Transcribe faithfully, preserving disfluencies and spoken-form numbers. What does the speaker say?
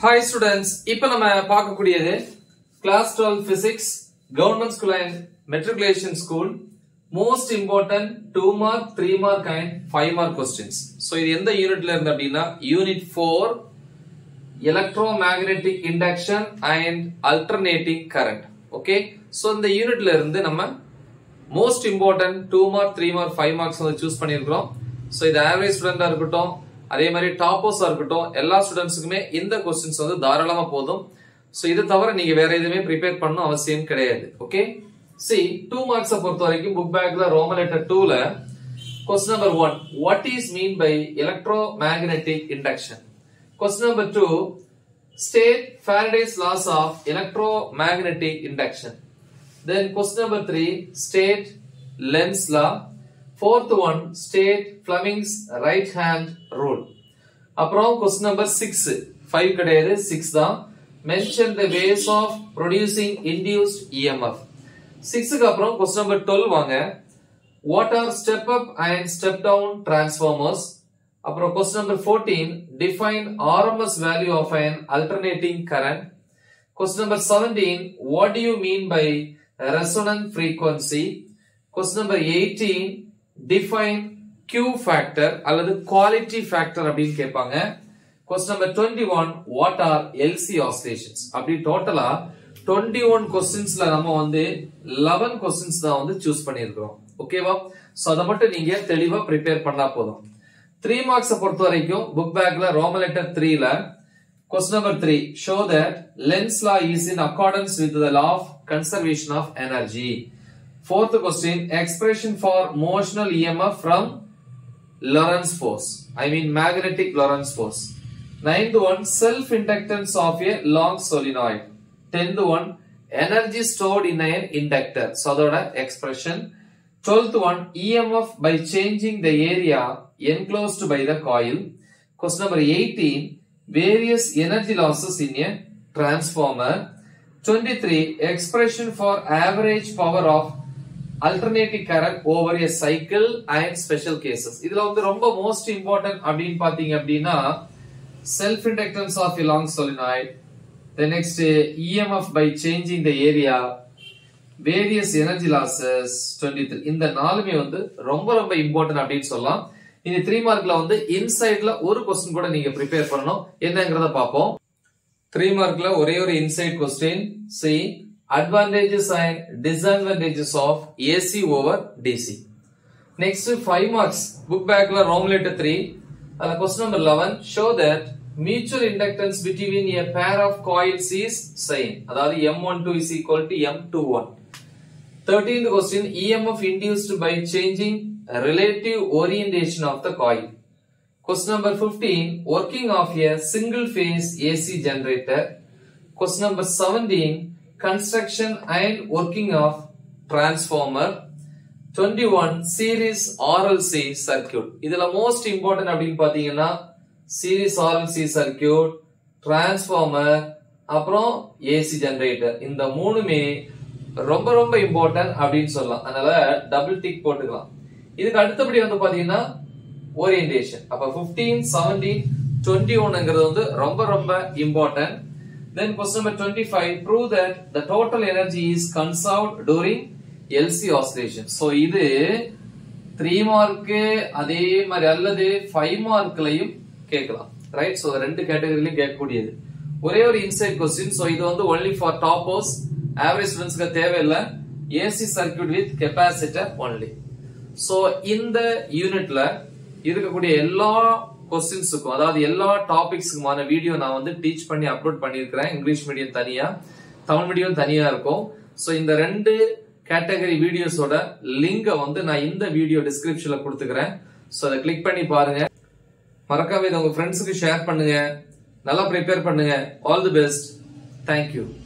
Hi students, now we are going to see Class twelve Physics, Government School and Matriculation School. Most important two mark, three mark and five mark questions. So, in the unit, Unit four, Electromagnetic Induction and Alternating Current. Okay, so in the unit, we most important two mark, three mark, five marks choose. So, this average student, அதே மாதிரி toppers ஆர்க்கட்டும் எல்லா ஸ்டூடண்ட்ஸ்க்குமே இந்த questions வந்து தாராளமா போடும் so இது தவிர நீங்க வேற எதுமே प्रिபெயர் பண்ணனும் அவசியம் கிடையாது ஓகே see two marks பொறுத்த வரைக்கும் book back ல ரோமன் லெட்டர் two ல question number one what is mean by electromagnetic induction question number two state Faraday's laws of electromagnetic induction then question number three state Lenz's law fourth one, state Fleming's right hand rule. Aprom question number six, five kadayade, six da, mention the ways of producing induced E M F. six aprom question number twelve vaanga, what are step up and step down transformers? Aprom question number fourteen, define R M S value of an alternating current. Question number seventeen, what do you mean by resonant frequency? Question number eighteen, define Q factor or quality factor. Question number twenty-one, what are L C oscillations? Abhi total twenty-one questions la nama vande eleven questions da vande choose pannirukkom. Okay va? So adha mattum neenga theliva prepare panna podum. three marks portha varaikkum book bag la Roman letter three la question number three show that Lenz's law is in accordance with the law of conservation of energy. Fourth question, expression for motional E M F from Lorentz force. I mean magnetic Lorentz force. Ninth one, self-inductance of a long solenoid. Tenth one, energy stored in an inductor. So that expression. Twelfth one, E M F by changing the area enclosed by the coil. Question number eighteen, various energy losses in a transformer. twenty-three, expression for average power of alternating current over a cycle and special cases. This is the most important self-inductance of a long solenoid. The next E M F by changing the area, various energy losses. twenty-three. In the four is important. In the three mark, inside one question prepare for you. three mark inside question. See. Advantages and disadvantages of A C over D C. Next five marks book back la Roman letter three. Uh, question number eleven show that mutual inductance between a pair of coils is same. That is M one two is equal to M two one. thirteenth question E M F induced by changing relative orientation of the coil. Question number fifteen working of a single phase A C generator. Question number seventeen construction and working of transformer. twenty-one series R L C circuit. This is the most important series R L C circuit, transformer, A C generator. In the moon may romba romba important abdin solla. Anala double tick potukalam. This is orientation. fifteen, seventeen, twenty-one romba romba important. Then question number twenty-five, prove that the total energy is conserved during L C oscillation. So, this three mark, five mark, right? So, the two categories get good. One inside question, so this is only for toppers, average students, A C circuit with capacitor only. So, in the unit, this is all questions sukku adhaadu ella topics mana video na vandu teach panni upload pannirukren English medium thaniya Tamil medium thaniya irukum so inda rendu category videos oda link vandu na inda video description la kudukuren so adha click panni paarenga marakave unga friends ku share pannunga nalla prepare pannunga all the best thank you.